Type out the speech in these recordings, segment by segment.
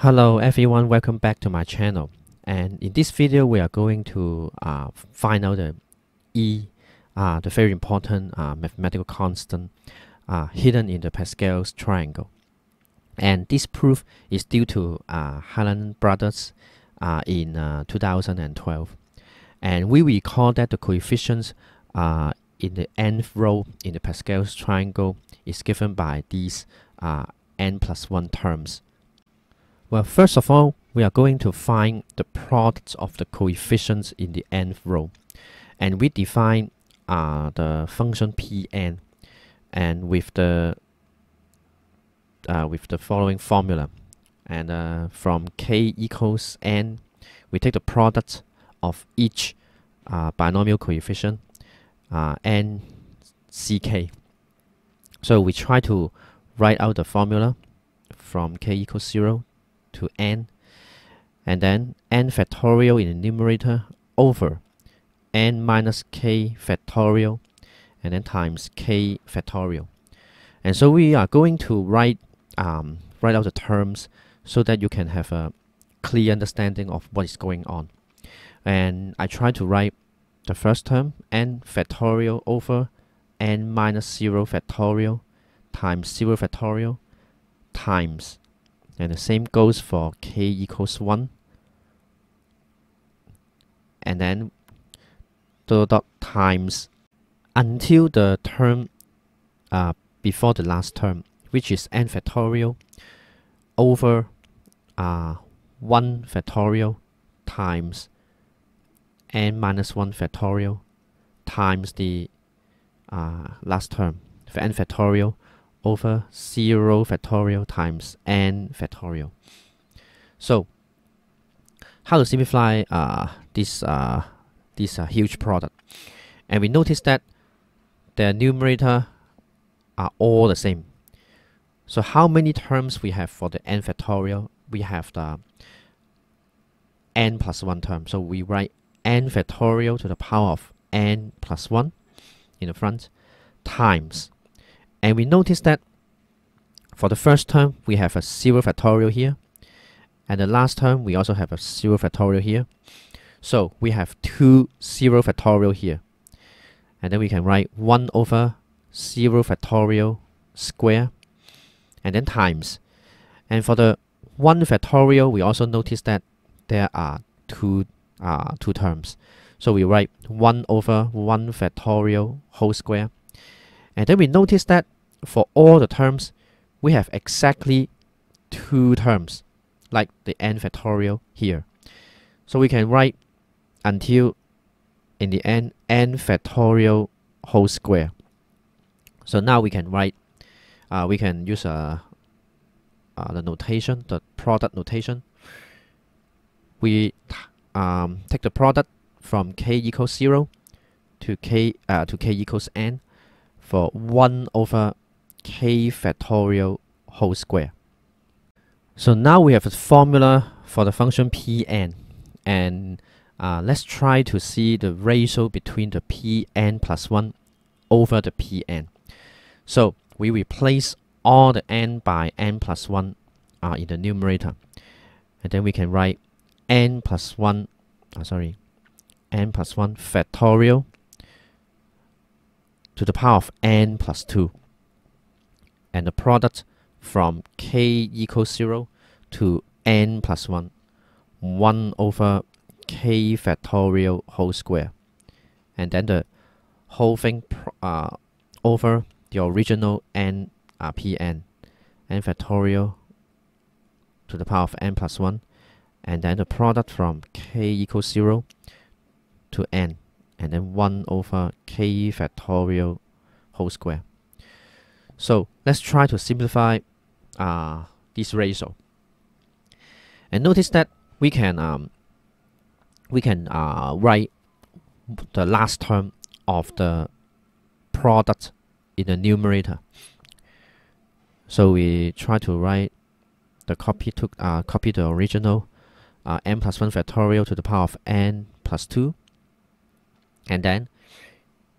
Hello everyone, welcome back to my channel. And in this video we are going to find out the the very important mathematical constant hidden in the Pascal's triangle. And this proof is due to Harlan Brothers in 2012. And we recall that the coefficients in the nth row in the Pascal's triangle is given by these n+1 terms. Well, first of all, we are going to find the products of the coefficients in the nth row. And we define the function Pn and with the following formula. And from k equals n, we take the product of each binomial coefficient, n, ck. So we try to write out the formula from k equals 0 to n, and then n factorial in the numerator over n minus k factorial and then times k factorial. And so we are going to write out the terms so that you can have a clear understanding of what is going on. And I try to write the first term n factorial over n minus 0 factorial times 0 factorial times, and the same goes for k equals 1, and then dot dot times until the term before the last term, which is n factorial over 1 factorial times n minus 1 factorial times the last term for n factorial over 0 factorial times n factorial. So how to simplify this huge product? And we notice that the numerator are all the same. So how many terms we have for the n factorial? We have the n+1 term. So we write n factorial to the power of n+1 in the front times. And we notice that for the first term, we have a 0 factorial here. And the last term, we also have a 0 factorial here. So we have two 0 factorial here. And then we can write 1 over 0 factorial square, and then times. And for the 1 factorial, we also notice that there are two terms. So we write 1 over 1 factorial whole square. And then we notice that for all the terms, we have exactly two terms, like the n factorial here. So we can write until, in the end, n factorial whole square. So now we can write, we can use the notation, the product notation. We take the product from k equals 0 to k equals n for 1 over k factorial whole square. So now we have a formula for the function Pn. And let's try to see the ratio between the Pn+1 over the Pn. So we replace all the n by n+1 in the numerator. And then we can write n plus 1 factorial to the power of n+2, and the product from k equals 0 to n+1, 1 over k factorial whole square, and then the whole thing over the original Pn, n factorial to the power of n+1, and then the product from k equals 0 to n, and then 1 over k factorial whole square. So let's try to simplify this ratio. And notice that we can write the last term of the product in the numerator. So we try to write the copy the original n+1 factorial to the power of n+2. And then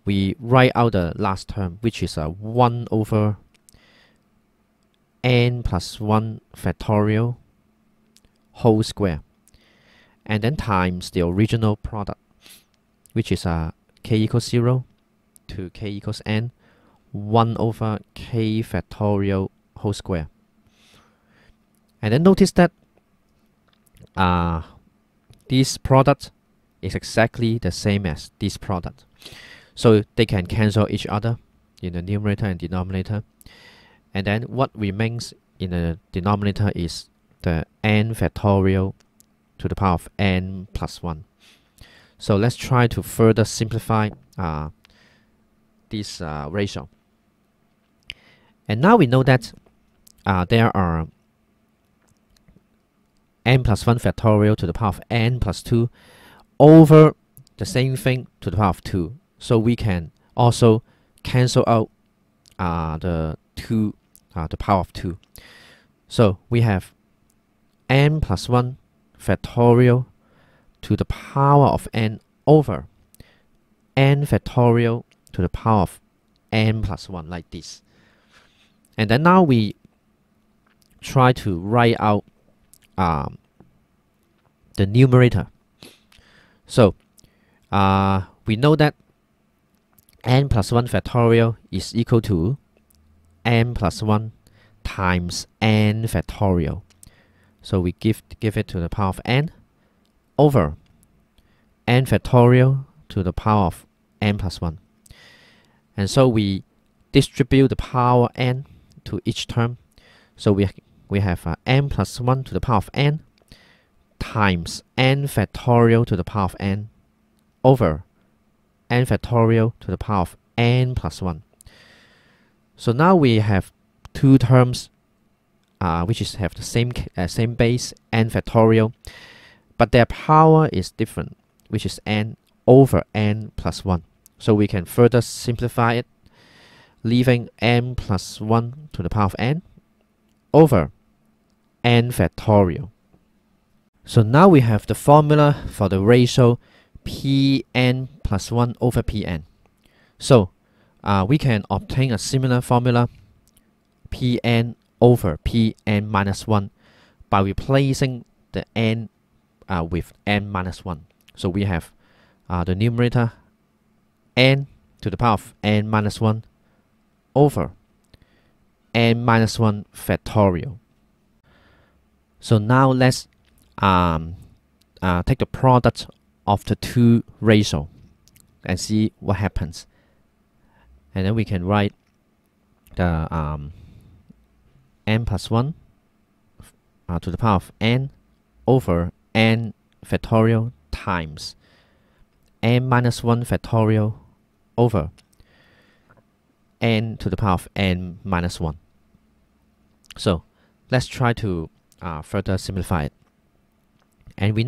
we write out the last term, which is 1 over n+1 factorial whole square, and then times the original product, which is k equals 0 to k equals n, 1 over k factorial whole square. And then notice that this product is exactly the same as this product. So they can cancel each other in the numerator and denominator. And then what remains in the denominator is the n factorial to the power of n plus 1. So let's try to further simplify this ratio. And now we know that there are n plus 1 factorial to the power of n plus 2 over the same thing to the power of 2. So we can also cancel out the power of 2. So we have n plus 1 factorial to the power of n over n factorial to the power of n plus 1, like this. And then now we try to write out the numerator. So we know that n plus 1 factorial is equal to n plus 1 times n factorial. So we give it to the power of n over n factorial to the power of n plus 1. And so we distribute the power n to each term. So we have n plus 1 to the power of n times n factorial to the power of n over n factorial to the power of n plus 1. So now we have two terms which is have the same base, n factorial, but their power is different, which is n over n plus 1. So we can further simplify it, leaving n plus 1 to the power of n over n factorial. So now we have the formula for the ratio Pn plus 1 over Pn. So we can obtain a similar formula Pn over Pn minus 1 by replacing the n with n minus 1. So we have the numerator n to the power of n minus 1 over n minus 1 factorial. So now let's take the product of the two ratio and see what happens. And then we can write the n plus 1 to the power of n over n factorial times n minus 1 factorial over n to the power of n minus 1. So let's try to further simplify it. And we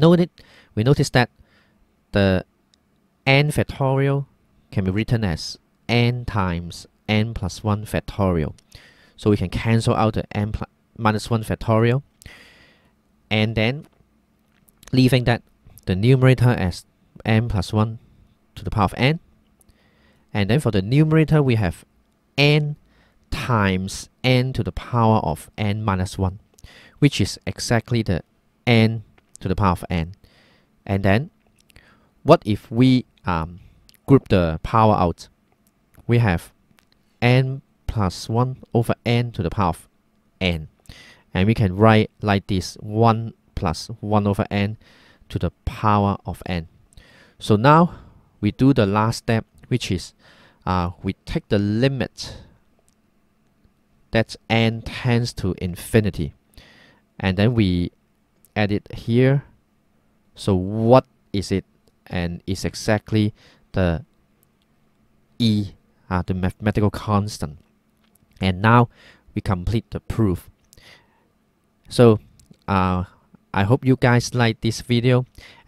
notice that the n factorial can be written as n times n plus 1 factorial. So we can cancel out the n minus 1 factorial, and then leaving that the numerator as n plus 1 to the power of n. And then for the numerator we have n times n to the power of n minus 1, which is exactly the n to the power of n. And then what if we group the power out? We have n plus 1 over n to the power of n. And we can write like this, 1 plus 1 over n to the power of n. So now we do the last step, which is we take the limit that n tends to infinity. And then we add it here. So what is it? And it's exactly the e, the mathematical constant. And now we complete the proof. So I hope you guys like this video,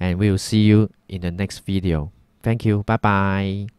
and we will see you in the next video. Thank you. Bye bye.